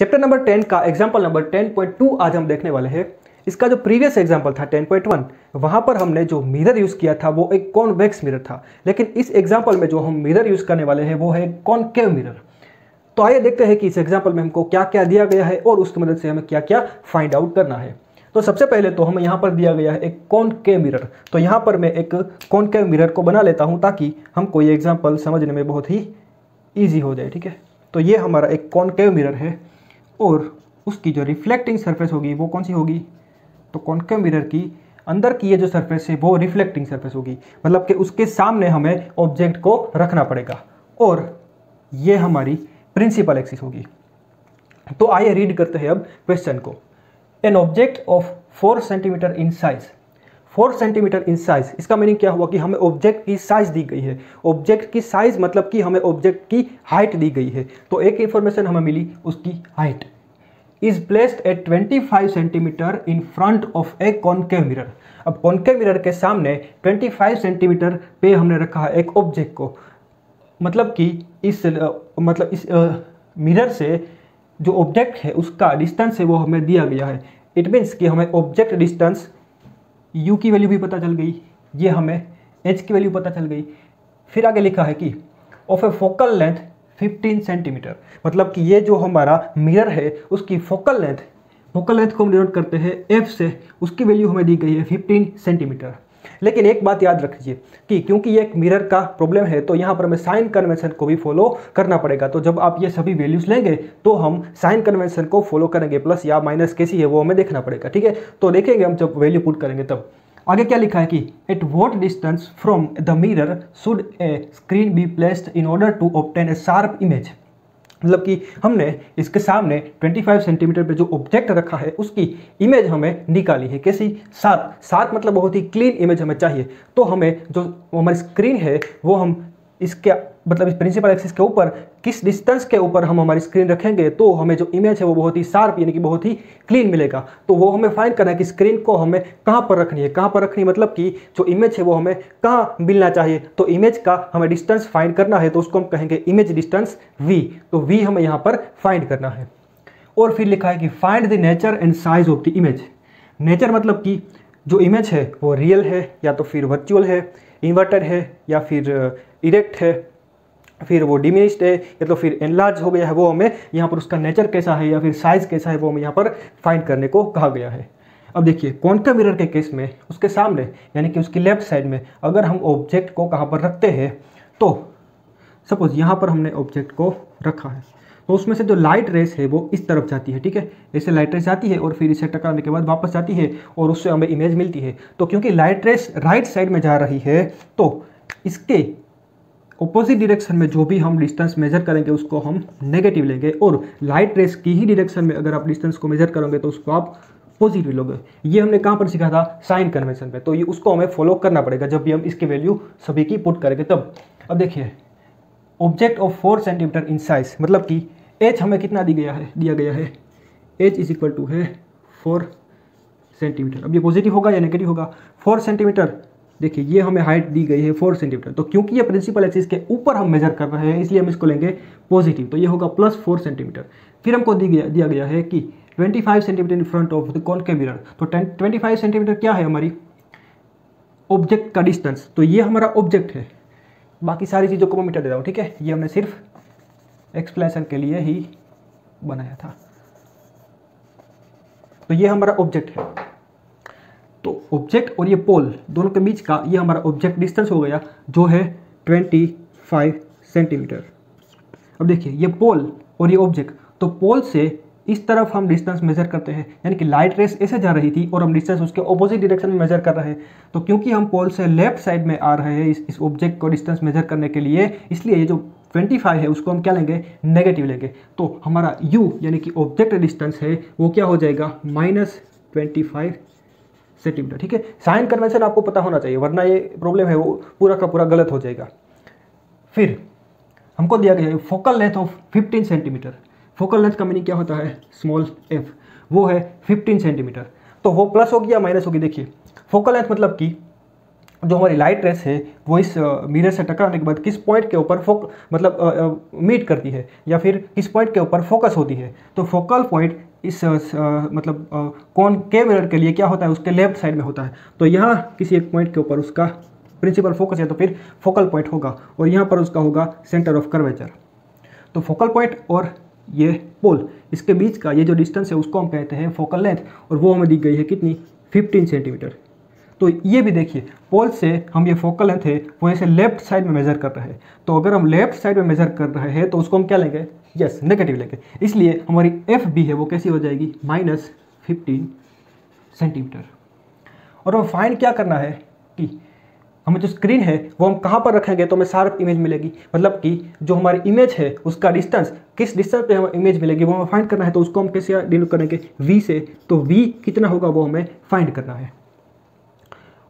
Chapter number 10 का example number 10.2 आज हम देखने वाले हैं। इसका जो प्रीवियस एग्जाम्पल था 10.1, वहाँ पर हमने जो मिरर यूज़ किया था वो एक कॉन्वेक्स मिरर था, लेकिन इस एग्जाम्पल में जो हम मिरर यूज़ करने वाले हैं वो है कॉन्केव मिरर। तो आइए देखते हैं कि इस एग्जाम्पल में हमको क्या क्या दिया गया है और उसकी मदद से हमें क्या क्या फाइंड आउट करना है। तो सबसे पहले तो हमें यहाँ पर दिया गया है एक कॉन्केव मिरर। तो यहाँ पर मैं एक कॉन्केव मिरर को बना लेता हूँ ताकि हमको ये एग्जाम्पल समझने में बहुत ही ईजी हो जाए। ठीक है, तो ये हमारा एक कॉन्केव मिरर है और उसकी जो रिफ्लेक्टिंग सरफेस होगी वो कौन सी होगी? तो कॉन्केव मिरर की अंदर की ये जो सरफेस है वो रिफ्लेक्टिंग सरफेस होगी, मतलब कि उसके सामने हमें ऑब्जेक्ट को रखना पड़ेगा और ये हमारी प्रिंसिपल एक्सिस होगी। तो आइए रीड करते हैं अब क्वेश्चन को। An object of 4 centimetre in size, 4 centimetre in size, इसका मीनिंग क्या हुआ कि हमें ऑब्जेक्ट की साइज दी गई है। ऑब्जेक्ट की साइज मतलब कि हमें ऑब्जेक्ट की हाइट दी गई है। तो एक इंफॉर्मेशन हमें मिली, उसकी height is placed at 25 centimetre in front of a concave mirror. अब कॉन्केव मिरर के सामने 25 सेंटीमीटर पे हमने रखा है एक ऑब्जेक्ट को, मतलब कि इस मिरर से जो ऑब्जेक्ट है उसका डिस्टेंस है वो हमें दिया गया है। इट मीन्स कि हमें ऑब्जेक्ट डिस्टेंस u की वैल्यू भी पता चल गई, ये हमें h की वैल्यू पता चल गई। फिर आगे लिखा है कि of a focal length 15 centimetre, मतलब कि ये जो हमारा मिरर है उसकी फोकल लेंथ को हम डिनोट करते हैं f से, उसकी वैल्यू हमें दी गई है 15 सेंटीमीटर। लेकिन एक बात याद रखिए कि क्योंकि ये एक मिरर का प्रॉब्लम है तो यहाँ पर हमें साइन कन्वेंशन को भी फॉलो करना पड़ेगा। तो जब आप ये सभी वैल्यूज लेंगे तो हम साइन कन्वेंशन को फॉलो करेंगे, प्लस या माइनस कैसी है वो हमें देखना पड़ेगा। ठीक है, तो देखेंगे हम जब वैल्यू पुट करेंगे तब। आगे क्या लिखा है कि at what distance from the mirror should a screen be placed in order to obtain a sharp image, मतलब कि हमने इसके सामने 25 सेंटीमीटर पे जो ऑब्जेक्ट रखा है उसकी इमेज हमें निकाली है। कैसी? शार्प मतलब बहुत ही क्लीन इमेज हमें चाहिए। तो हमें जो हमारी स्क्रीन है वो हम इसके मतलब इस प्रिंसिपल एक्सिस के ऊपर किस डिस्टेंस के ऊपर हम हमारी स्क्रीन रखेंगे तो हमें जो इमेज है वो बहुत ही शार्प यानी कि बहुत ही क्लीन मिलेगा। तो वो हमें फाइंड करना है कि स्क्रीन को हमें कहाँ पर रखनी है। कहाँ पर रखनी मतलब कि जो इमेज है वो हमें कहाँ मिलना चाहिए। तो इमेज का हमें डिस्टेंस फाइंड करना है तो उसको हम कहेंगे इमेज डिस्टेंस वी। तो वी हमें यहाँ पर फाइंड करना है। और फिर लिखा है कि find the nature and size of the image. Nature मतलब कि जो इमेज है वो रियल है या तो फिर वर्चुअल है, इन्वर्टेड है या फिर इरेक्ट है, फिर वो डिमिनिश्ड है या तो फिर एनलार्ज हो गया है, वो हमें यहाँ पर उसका नेचर कैसा है या फिर साइज़ कैसा है वो हमें यहाँ पर फाइंड करने को कहा गया है। अब देखिए कॉन्केव मिरर के केस में उसके सामने यानी कि उसकी लेफ्ट साइड में अगर हम ऑब्जेक्ट को कहाँ पर रखते हैं तो सपोज यहाँ पर हमने ऑब्जेक्ट को रखा है तो उसमें से जो लाइट रेस है वो इस तरफ जाती है। ठीक है, ऐसे लाइट रेस जाती है और फिर इसे टकराने के बाद वापस जाती है और उससे हमें इमेज मिलती है। तो क्योंकि लाइट रेस राइट साइड में जा रही है तो इसके ऑपोजिट डायरेक्शन में जो भी हम डिस्टेंस मेजर करेंगे उसको हम नेगेटिव लेंगे और लाइट रेस की ही डायरेक्शन में अगर आप डिस्टेंस को मेजर करोगे तो उसको आप पॉजिटिव लोगे। ये हमने कहाँ पर सीखा था? साइन कन्वेंशन पे। तो ये उसको हमें फॉलो करना पड़ेगा जब भी हम इसकी वैल्यू सभी की पुट करेंगे तब। अब देखिए object of 4 centimetre in size मतलब कि एच हमें कितना दिया गया है एच इज इक्वल टू है 4 सेंटीमीटर। अब ये पॉजिटिव होगा या नेगेटिव होगा? 4 सेंटीमीटर, देखिए ये हमें हाइट दी गई है 4 सेंटीमीटर। तो क्योंकि ये प्रिंसिपल एक्सिस के ऊपर हम मेजर कर रहे हैं इसलिए हम इसको लेंगे पॉजिटिव, तो ये होगा +4 सेंटीमीटर। फिर हमको दिया गया है कि 25 centimetre in front of the concave mirror. तो 25 सेंटीमीटर क्या है? हमारी ऑब्जेक्ट का डिस्टेंस। तो ये हमारा ऑब्जेक्ट है, बाकी सारी चीज़ों को मैं मिटा देता हूँ। ठीक है, ये हमने सिर्फ एक्सप्लेनेशन के लिए ही बनाया था। तो ये हमारा ऑब्जेक्ट है, तो ऑब्जेक्ट और ये पोल दोनों के बीच का ये हमारा ऑब्जेक्ट डिस्टेंस हो गया जो है 25 सेंटीमीटर। अब देखिए ये पोल और ये ऑब्जेक्ट, तो पोल से इस तरफ हम डिस्टेंस मेजर करते हैं यानी कि लाइट रेस ऐसे जा रही थी और हम डिस्टेंस उसके ऑपोजिट डायरेक्शन में मेजर कर रहे हैं। तो क्योंकि हम पोल से लेफ्ट साइड में आ रहे हैं इस ऑब्जेक्ट को डिस्टेंस मेजर करने के लिए, इसलिए ये जो 25 है उसको हम क्या लेंगे? नेगेटिव लेंगे। तो हमारा यू यानी कि ऑब्जेक्ट डिस्टेंस है वो क्या हो जाएगा? -25 सेंटीमीटर। ठीक है, साइन कन्वेंशन आपको पता होना चाहिए वरना ये प्रॉब्लम है वो पूरा का पूरा गलत हो जाएगा। फिर हमको दिया गया है focal length of 15 centimetre. Focal length का मीनिंग क्या होता है? स्मॉल f, वो है 15 सेंटीमीटर। तो वो प्लस होगी या माइनस होगी? देखिए फोकल लेंथ मतलब कि जो हमारी लाइट रेस है वो इस मिरर से टकराने के बाद किस पॉइंट के ऊपर मीट करती है या फिर किस पॉइंट के ऊपर फोकस होती है। तो फोकल पॉइंट इस कौन के मिरर के लिए क्या होता है, उसके लेफ्ट साइड में होता है। तो यहाँ किसी एक पॉइंट के ऊपर उसका प्रिंसिपल फोकस है तो फिर फोकल पॉइंट होगा, और यहाँ पर उसका होगा सेंटर ऑफ कर्वेचर। तो फोकल पॉइंट और ये पोल, इसके बीच का ये जो डिस्टेंस है उसको हम कहते हैं फोकल लेंथ, और वो हमें दी गई है कितनी, 15 सेंटीमीटर। तो ये भी देखिए, पोल से हम ये फोकल लेंथ है वो ऐसे लेफ्ट साइड में मेजर कर रहे हैं, तो अगर हम लेफ्ट साइड में मेजर कर रहे हैं तो उसको हम क्या लेंगे, यस नेगेटिव लेंगे। इसलिए हमारी एफ बी है वो कैसी हो जाएगी, -15 सेंटीमीटर। और हम फाइंड क्या करना है कि हमें जो स्क्रीन है वो हम कहाँ पर रखेंगे तो हमें शार्प इमेज मिलेगी, मतलब कि जो हमारी इमेज है उसका डिस्टेंस, किस डिस्टेंस पे हमें इमेज मिलेगी वो हमें फाइंड करना है। तो उसको हम कैसे डिनोट करेंगे, वी से। तो वी कितना होगा वो हमें फाइंड करना है।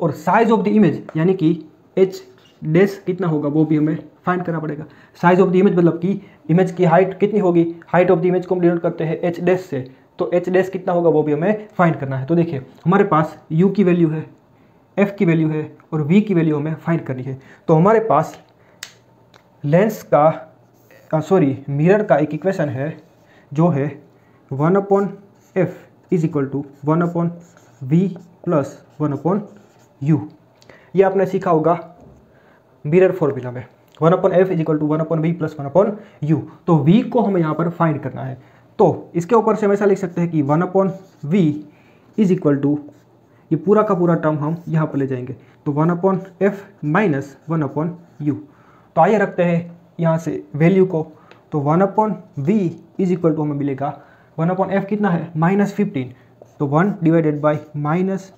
और साइज ऑफ द इमेज यानी कि एच डैश कितना होगा वो भी हमें फाइंड करना पड़ेगा। साइज ऑफ द इमेज मतलब कि इमेज की हाइट कितनी होगी, हाइट ऑफ द इमेज को हम डिनोट करते हैं एच डैश से। तो एच डैश कितना होगा वो भी हमें फाइंड करना है। तो देखिए हमारे पास यू की वैल्यू है, एफ की वैल्यू है और वी की वैल्यू हमें फाइंड करनी है। तो हमारे पास लेंस का मिरर का एक इक्वेशन है जो है 1/f = 1/v + 1/u। ये आपने सीखा होगा मिरर फॉर्मूला में, 1/f = 1/v + 1/u। तो v को हमें यहाँ पर फाइंड करना है। तो इसके ऊपर से हम ऐसा लिख सकते हैं कि 1/v = ये पूरा का पूरा टर्म हम यहाँ पर ले जाएंगे, तो 1/f - 1/u। तो आइए रखते हैं यहाँ से वैल्यू को। तो 1/v = हमें मिलेगा 1/f कितना है, -15। तो 1 / -15,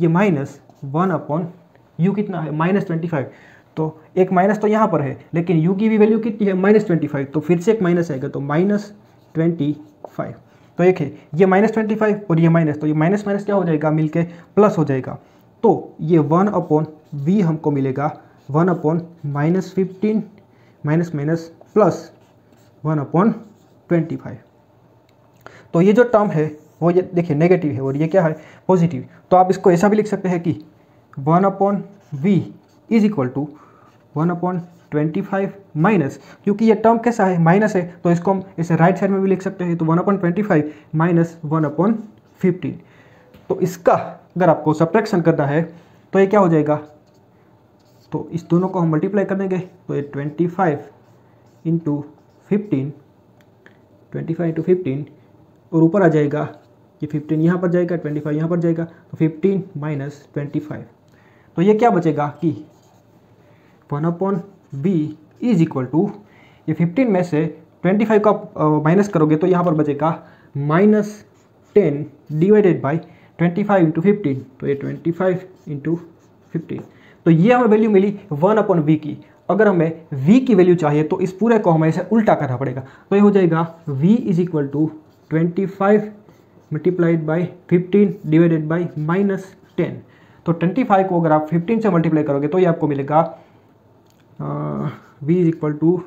ये -1/u कितना है, -25। तो एक माइनस तो यहाँ पर है, लेकिन u की भी वैल्यू कितनी है, -25। तो फिर से एक माइनस आएगा, तो -25। तो एक है ये -25 और ये माइनस, तो ये माइनस माइनस क्या हो जाएगा, मिलके प्लस हो जाएगा। तो ये 1/v हमको मिलेगा 1/-15 -- +1/25। तो ये जो टर्म है वो ये देखिए नेगेटिव है और ये क्या है, पॉजिटिव। तो आप इसको ऐसा भी लिख सकते हैं कि 1/v = 1/25 माइनस, क्योंकि ये टर्म कैसा है, माइनस है, तो इसको हम इसे राइट साइड में भी लिख सकते हैं। तो 1/25 माइनस 1/15। तो इसका अगर आपको सब्ट्रैक्शन करना है तो ये क्या हो जाएगा, तो इस दोनों को हम मल्टीप्लाई कर देंगे। तो ये 25 इंटू 15 और ऊपर आ जाएगा ये 15 यहाँ पर जाएगा, 25 यहाँ पर जाएगा, तो 15 - 25। तो ये क्या बचेगा कि 1/v = ये 15 में से 25 का माइनस करोगे तो यहाँ पर बचेगा -10 / 25 × 15। तो ये 25 × 15। तो ये हमें वैल्यू मिली 1/v की। अगर हमें v की वैल्यू चाहिए तो इस पूरे को हमें इसे उल्टा करना पड़ेगा। तो ये हो जाएगा v = 25 × 15 / -10। तो 25 को अगर आप 15 से मल्टीप्लाई करोगे तो ये आपको मिलेगा v =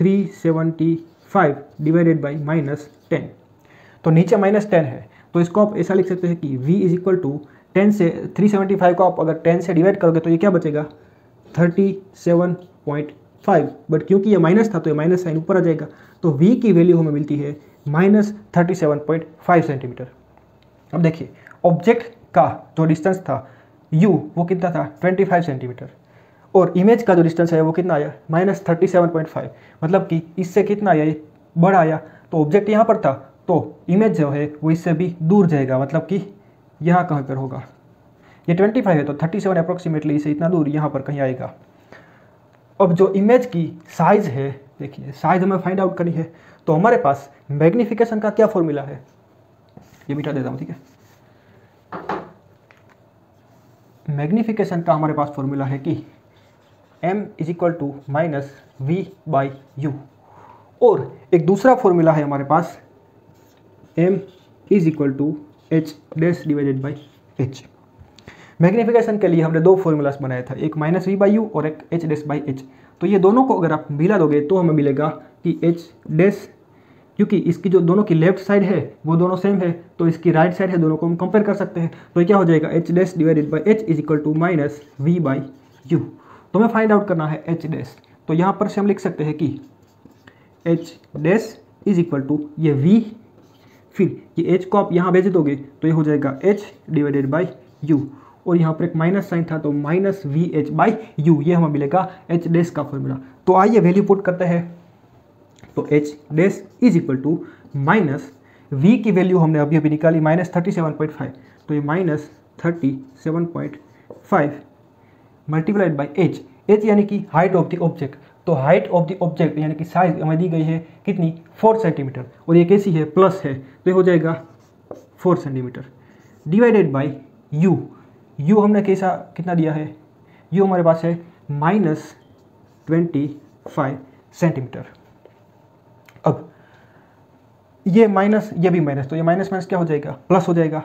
375 / -10। तो नीचे -10 है, तो इसको आप ऐसा लिख सकते हैं कि v = 10 से 375 को आप अगर 10 से डिवाइड करोगे तो ये क्या बचेगा, 37.5। बट क्योंकि ये माइनस था तो ये माइनस साइन ऊपर आ जाएगा। तो v की वैल्यू हमें मिलती है -37.5 सेंटीमीटर। अब देखिए ऑब्जेक्ट का जो डिस्टेंस था u वो कितना था, 25 सेंटीमीटर, और इमेज का जो डिस्टेंस है वो कितना आया, -37.5, मतलब कि इससे कितना आया, बड़ा आया। तो ऑब्जेक्ट यहाँ पर था तो इमेज जो है वो इससे भी दूर जाएगा, मतलब कि यहाँ कहीं पर होगा। ये 25 है तो 37 अप्रोक्सीमेटली इसे इतना दूर यहाँ पर कहीं आएगा। अब जो इमेज की साइज़ है, देखिए साइज़ हमें फाइंड आउट करनी है। तो हमारे पास मैग्नीफिकेशन का क्या फॉर्मूला है, ये मिटा देता हूँ, ठीक है। मैग्नीफिकेशन का हमारे पास फॉर्मूला है कि m = -v/u। और एक दूसरा फॉर्मूला है हमारे पास m = h' / h। मैग्नीफिकेशन के लिए हमने दो फॉर्मूलास बनाया था, एक -v/u और एक h' / h। तो ये दोनों को अगर आप मिला दोगे तो हमें मिलेगा कि h' क्योंकि इसकी जो दोनों की लेफ्ट साइड है वो दोनों सेम है, तो इसकी राइट साइड है, दोनों को हम कंपेयर कर सकते हैं। तो क्या हो जाएगा, h dash divided by h is equal to minus v by u. तो हमें फाइंड आउट करना है एच डैश, तो यहाँ पर से हम लिख सकते हैं कि h dash is equal to ये वी, फिर ये h को आप यहाँ भेज दोगे तो ये हो जाएगा h डिवाइडेड बाई यू, और यहाँ पर एक माइनस साइन था तो minus v h by u, ये हमें मिलेगा h डैश का फॉर्मूला। तो आइए वैल्यू पुट करते हैं। तो h dash is equal to minus v की वैल्यू हमने अभी अभी निकाली माइनस 37.5, तो ये minus 37.5 multiplied by h, h यानी कि हाइट ऑफ द ऑब्जेक्ट। तो हाइट ऑफ द ऑब्जेक्ट यानी कि साइज हमें दी गई है कितनी, 4 सेंटीमीटर, और ये कैसी है, प्लस है, तो ये हो जाएगा 4 centimetre divided by u. U हमने कैसा कितना दिया है, यू हमारे पास है माइनस 25 सेंटीमीटर। अब ये माइनस, ये भी माइनस, तो ये माइनस माइनस क्या हो जाएगा, प्लस हो जाएगा।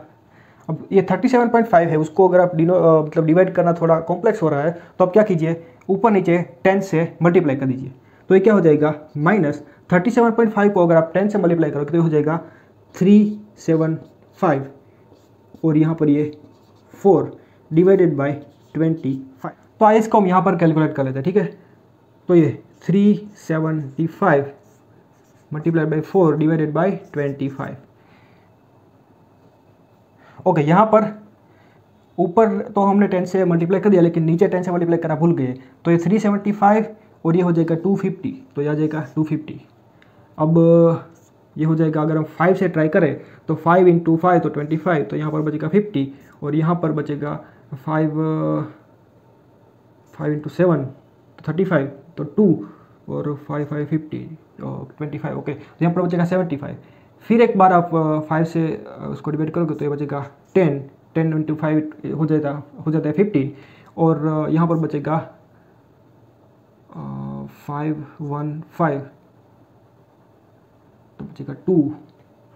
अब ये 37.5 है, उसको अगर आप मतलब डिवाइड करना थोड़ा कॉम्प्लेक्स हो रहा है, तो आप क्या कीजिए, ऊपर नीचे 10 से मल्टीप्लाई कर दीजिए। तो ये क्या हो जाएगा, माइनस 37.5 को अगर आप 10 से मल्टीप्लाई करोगे तो ये हो जाएगा 375, और यहाँ पर ये 4 डिवाइडेड बाई 25। तो आइए इसको हम यहाँ पर कैलकुलेट कर लेते हैं, ठीक है। तो ये 375 multiply by 4 divided by 25। Okay, यहाँ पर ऊपर तो हमने 10 से मल्टीप्लाई कर दिया, लेकिन नीचे 10 से मल्टीप्लाई करना भूल गए, तो ये 375 और ये हो जाएगा 250, तो ये आ जाएगा 250। अब ये हो जाएगा, अगर हम 5 से ट्राई करें तो 5 × 5 तो 25, तो यहाँ पर बचेगा 50, और यहाँ पर बचेगा 5 × 7 तो 35, तो 2 और 5×5 = 25। ओके, तो यहाँ पर बचेगा 75। फिर एक बार आप 5 से उसको डिवाइड करोगे तो ये बचेगा 10 × 5 हो जाता है 15, और यहाँ पर बचेगा 515 तो बचेगा 2,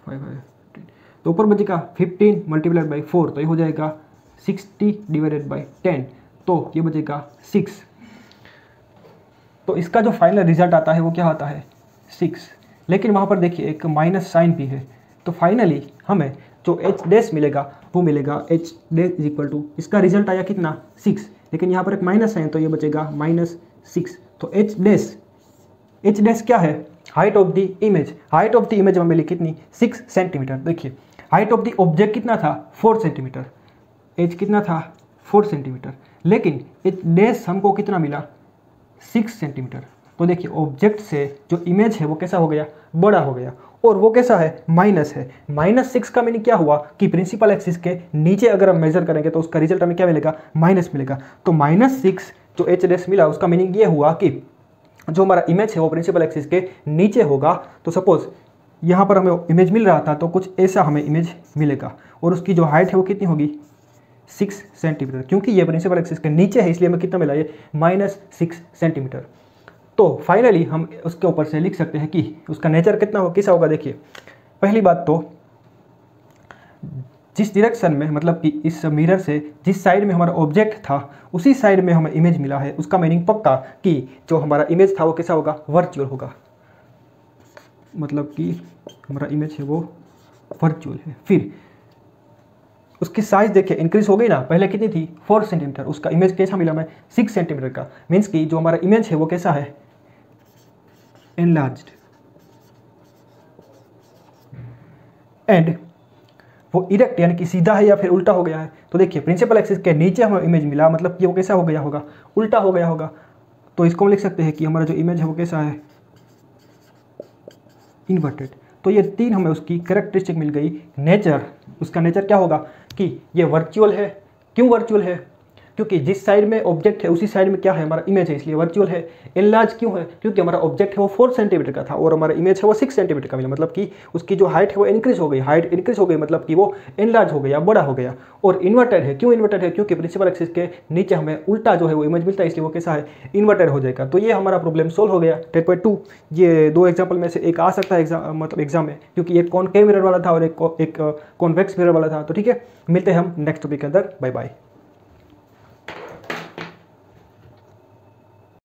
5, 5, 15, तो ऊपर बचेगा 15 मल्टीप्लाइड बाई 4, तो ये हो जाएगा 60 डिवाइडेड बाई 10, तो ये बचेगा 6। तो इसका जो फाइनल रिजल्ट आता है वो क्या आता है, 6, लेकिन वहाँ पर देखिए एक माइनस साइन भी है। तो फाइनली हमें जो h डैश मिलेगा वो मिलेगा h dash is equal to, इसका रिजल्ट आया कितना, 6, लेकिन यहाँ पर एक माइनस साइन, तो ये बचेगा -6। तो h डैश क्या है, height of the image. Height of the image हमें मिली कितनी, 6 सेंटीमीटर। देखिए हाइट ऑफ द ऑब्जेक्ट कितना था, 4 सेंटीमीटर, h कितना था, 4 सेंटीमीटर, लेकिन h डैश हमको कितना मिला, 6 सेंटीमीटर। तो देखिए ऑब्जेक्ट से जो इमेज है वो कैसा हो गया, बड़ा हो गया, और वो कैसा है, माइनस है। -6 का मीनिंग क्या हुआ कि प्रिंसिपल एक्सिस के नीचे अगर हम मेजर करेंगे तो उसका रिजल्ट हमें क्या मिलेगा, माइनस मिलेगा। तो -6 जो एच डैश मिला उसका मीनिंग ये हुआ कि जो हमारा इमेज है वो प्रिंसिपल एक्सिस के नीचे होगा। तो सपोज यहाँ पर हमें इमेज मिल रहा था, तो कुछ ऐसा हमें इमेज मिलेगा, और उसकी जो हाइट है वो कितनी होगी, 6 सेंटीमीटर, क्योंकि ये प्रिंसिपल एक्सिस के नीचे है, इसलिए हमें कितना मिला, ये -6 सेंटीमीटर। तो फाइनली हम उसके ऊपर से लिख सकते हैं कि उसका नेचर कितना हो, कैसा होगा। देखिए पहली बात तो जिस डायरेक्शन में, मतलब कि इस मिरर से जिस साइड में हमारा ऑब्जेक्ट था उसी साइड में हमें इमेज मिला है, उसका मीनिंग पक्का कि जो हमारा इमेज था वो कैसा होगा, वर्चुअल होगा, मतलब कि हमारा इमेज है वो वर्चुअल है। फिर उसकी साइज देखिए इंक्रीज हो गई ना, पहले कितनी थी, 4 सेंटीमीटर, उसका इमेज कैसा मिला हमें, 6 सेंटीमीटर का, मीन्स कि जो हमारा इमेज है वो कैसा है, एनलार्ज्ड, एंड वो इरेक्ट यानी कि सीधा है या फिर उल्टा हो गया है। तो देखिए प्रिंसिपल एक्सिस के नीचे हमें इमेज मिला, मतलब कि वो कैसा हो गया होगा, उल्टा हो गया होगा। तो इसको हम लिख सकते हैं कि हमारा जो इमेज है वो कैसा है, इन्वर्टेड। तो ये 3 हमें उसकी कैरेक्टरिस्टिक मिल गई, नेचर। उसका नेचर क्या होगा कि ये वर्चुअल है। क्यों वर्चुअल है, क्योंकि जिस साइड में ऑब्जेक्ट है उसी साइड में क्या है, हमारा इमेज है, इसलिए वर्चुअल है। एनलार्ज क्यों है, क्योंकि हमारा ऑब्जेक्ट है वो 4 सेंटीमीटर का था और हमारा इमेज है वो 6 सेंटीमीटर का मिला, मतलब कि उसकी जो हाइट है वो इंक्रीज हो गई, हाइट इंक्रीज हो गई मतलब कि वो एनलार्ज हो गया, बड़ा हो गया। और इन्वर्टेड है, क्यों इन्वर्टेड है, क्योंकि प्रिंसिपल एक्सिस के नीचे हमें उल्टा जो है वो इमेज मिलता है, इसलिए वो कैसा है, इन्वर्टेड हो जाएगा। तो ये हमारा प्रॉब्लम सोल्व हो गया। 10.2 ये 2 एग्जाम्पल में से एक आ सकता है एग्जाम में, क्योंकि एक कॉनकेव मिरर वाला था और एक कॉन्वेक्स मिरर वाला था। तो ठीक है, मिलते हैं हम नेक्स्ट टॉपिक के अंदर। Bye bye.